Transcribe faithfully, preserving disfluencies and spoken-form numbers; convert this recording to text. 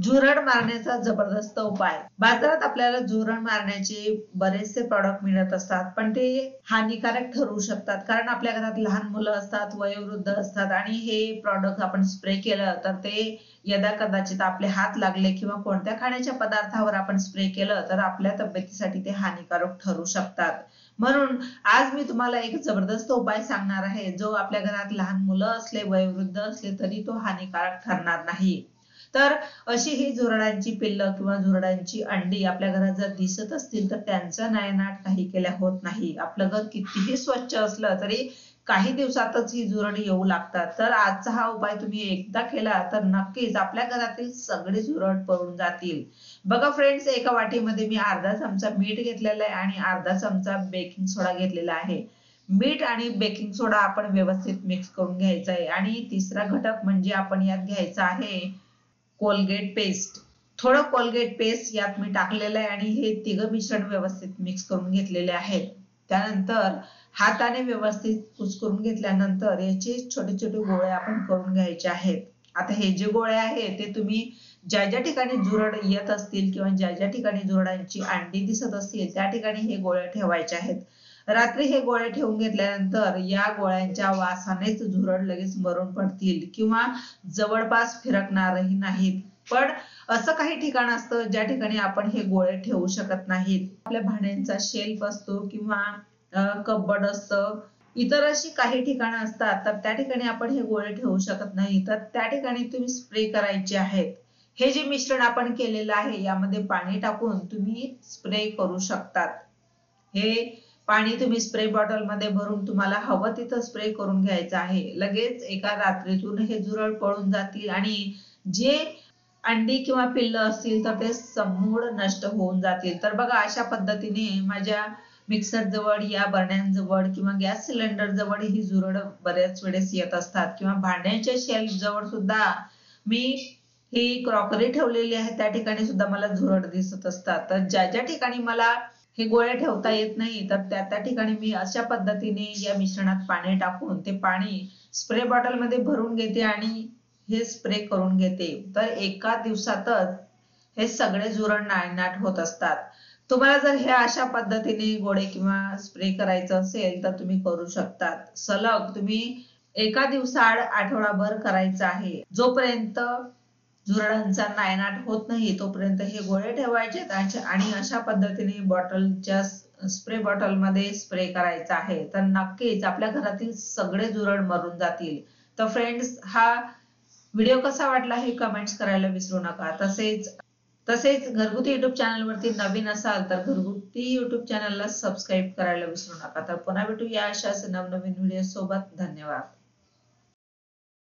झुरळ मारण्याचा जबरदस्त उपाय। बाजारात आपल्याला झुरळ मारण्याचे बरेचसे प्रॉडक्ट मिळत असतात, पण ते हानिकारक ठरू शकतात, कारण आपल्या घरात लहान मुलं असतात, वयोवृद्ध असतात आणि हे प्रॉडक्ट आपण स्प्रे केलं तर ते यदा कदाचित आपले हात लागले किंवा कोणत्या खाण्याच्या पदार्थावर आपण स्प्रे केलं तर आपल्या तब्येतीसाठी ते हानिकारक ठरू शकतात। म्हणून आज मी तुम्हाला एक जबरदस्त उपाय सांगणार आहे, जो आपल्या घरात लहान मुलं असले, वयोवृद्ध असले तरी तो हानिकारक ठरणार नाही। तर अशी ही झुरळांची पिल्ल किंवा झुरळांची अंडी आपल्या घरात जर दिसत असतील तर त्यांचा नायनाट काही केल्या होत नाही। आपलं घर कितीही स्वच्छ असलं तरी काही दिवसातच ही झुरळ येऊ लागतात। तर आजचा हा उपाय तुम्ही एकदा केला तर नक्कीच आपल्या घरातील सगळे झुरळ पळून जातील। बघा फ्रेंड्स, एका वाटीमध्ये मी अर्धा चमचा मीठ घेतलेला आहे आणि अर्धा चमचा बेकिंग सोडा घेतलेला आहे। मीठ आणि बेकिंग सोडा आपण व्यवस्थित मिक्स करून घ्यायचा आहे आणि तिसरा घटक म्हणजे आपण यात घ्यायचा आहे कोलगेट पेस्ट। थोडं कोलगेट पेस्ट यात मी टाकलेलं आहे आणि हे तिघं मिश्रण व्यवस्थित मिक्स करून घेतलेले आहे। त्यानंतर हाताने व्यवस्थित कुस्करून घेतल्यानंतर याचे छोटे छोटे गोळे आपण करून घ्यायचे आहेत। आता हे जे गोळे आहेत ते तुम्ही ज्या ज्या ठिकाणी झुरळ येत असतील किंवा ज्या ज्या ठिकाणी झुरळांची अंडी दिसत असतील त्या ठिकाणी हे गोळे ठेवायचे आहेत। रात्री हे गोळे ठेवून घेतल्यानंतर या गोळ्यांच्या वासानेच झुरळ लगेच मरून पडतील किंवा जवळपास फिरकणारही नाहीत। पण असं काही ठिकाण असतं ज्या ठिकाणी आपण हे गोळे ठेवू शकत नाहीत। आपल्या भांड्यांचा शेल्फ असतो किंवा कबड असतं, इतर अशी काही ठिकाणं असतात तर त्या ठिकाणी आपण हे गोळे ठेवू शकत नाही। तर त्या ठिकाणी तुम्ही स्प्रे करायचे आहेत। हे जे मिश्रण आपण केलेलं आहे यामध्ये पाणी टाकून तुम्ही स्प्रे करू शकतात। हे पाणी तुम्ही स्प्रे बॉटल मध्ये भरून तुम्हाला हवं तिथं स्प्रे करून घ्यायचं आहे। लगेच एका रात्रीतून हे झुरळ पळून जातील आणि जे अंडी किंवा पिल्ल असतील तर ते समूळ नष्ट होऊन जातील। तर बघा, अशा पद्धतीने माझ्या मिक्सर जवळ या बरण्यांजवळ किंवा गॅस सिलेंडर जवळ ही झुरळ बऱ्याच वेळेस येत असतात किंवा भांड्यांच्या शेल्फ जवळ सुद्धा मी ही क्रॉकरी ठेवलेली आहे त्या ठिकाणी सुद्धा मला झुरळ दिसत असतात। तर ज्या ज्या ठिकाणी मला हे गोळे ठेवता येत नाही तर त्या त्या ठिकाणी मी अशा पद्धतीने या मिश्रणात पाणी टाकून ते पाणी स्प्रे बॉटल मध्ये भरून घेते आणि हे स्प्रे करून घेते। तर एका दिवसातच हे सगळे झुरळ नायनाट होत असतात। तुम्हाला जर हे अशा पद्धतीने गोळे किंवा स्प्रे करायचं असेल तर तुम्ही करू शकतात। सलग तुम्ही एका दिवसाआड आठवडाभर करायचं आहे, जोपर्यंत झुरळांचा नायनाट होत नाही तोपर्यंत हे गोळे ठेवायचे आणि अशा पद्धतीने बॉटलच्या स्प्रे बॉटल मध्ये स्प्रे करायचा आहे। तर नक्कीच आपल्या घरातील सगळे झुरळ मरून जातील। तर फ्रेंड्स, हा व्हिडिओ कसा वाटला हे कमेंट्स करायला विसरू नका। तसेच तसेच घरगुती युट्यूब चॅनलवरती नवीन असाल तर घरगुती युट्यूब चॅनलला सबस्क्राईब करायला विसरू नका। तर पुन्हा भेटूया अशाच नवनवीन व्हिडिओ सोबत। धन्यवाद.